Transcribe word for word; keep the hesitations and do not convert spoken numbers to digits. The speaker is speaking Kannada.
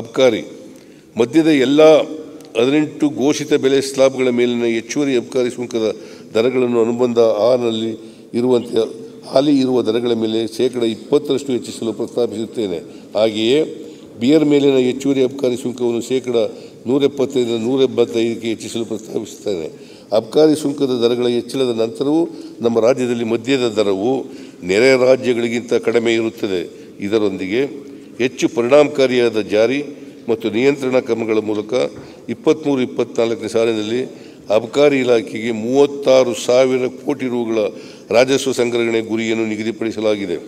ಅಬಕಾರಿ ಮಧ್ಯದ ಎಲ್ಲ ಹದಿನೆಂಟು ಘೋಷಿತ ಬೆಲೆ ಸ್ಲಾಬ್ಗಳ ಮೇಲಿನ ಹೆಚ್ಚುವರಿ ಅಬಕಾರಿ ಸುಂಕದ ದರಗಳನ್ನು ಅನುಬಂಧ ಆರ್ನಲ್ಲಿ ಇರುವಂತೆ ಹಾಲಿ ಇರುವ ದರಗಳ ಮೇಲೆ ಶೇಕಡ ಇಪ್ಪತ್ತರಷ್ಟು ಹೆಚ್ಚಿಸಲು ಪ್ರಸ್ತಾಪಿಸುತ್ತೇನೆ. ಹಾಗೆಯೇ ಬಿಯರ್ ಮೇಲಿನ ಹೆಚ್ಚುವರಿ ಅಬಕಾರಿ ಸುಂಕವನ್ನು ಶೇಕಡ ನೂರ ಎಪ್ಪತ್ತೈದರಿಂದ ನೂರ ಎಂಬತ್ತೈದಕ್ಕೆ ಹೆಚ್ಚಿಸಲು ಪ್ರಸ್ತಾಪಿಸುತ್ತೇನೆ. ಅಬಕಾರಿ ಸುಂಕದ ದರಗಳ ಹೆಚ್ಚಳದ ನಂತರವೂ ನಮ್ಮ ರಾಜ್ಯದಲ್ಲಿ ಮದ್ಯದ ದರವು ನೆರೆ ರಾಜ್ಯಗಳಿಗಿಂತ ಕಡಿಮೆ ಇರುತ್ತದೆ. ಇದರೊಂದಿಗೆ ಹೆಚ್ಚು ಪರಿಣಾಮಕಾರಿಯಾದ ಜಾರಿ ಮತ್ತು ನಿಯಂತ್ರಣ ಕ್ರಮಗಳ ಮೂಲಕ ಇಪ್ಪತ್ತ್ಮೂರು ಇಪ್ಪತ್ತ್ನಾಲ್ಕನೇ ಸಾಲಿನಲ್ಲಿ ಅಬಕಾರಿ ಇಲಾಖೆಗೆ ಮೂವತ್ತಾರು ಸಾವಿರ ಕೋಟಿ ರೂಗಳ ರಾಜಸ್ವ ಸಂಗ್ರಹಣೆ ಗುರಿಯನ್ನು ನಿಗದಿಪಡಿಸಲಾಗಿದೆ.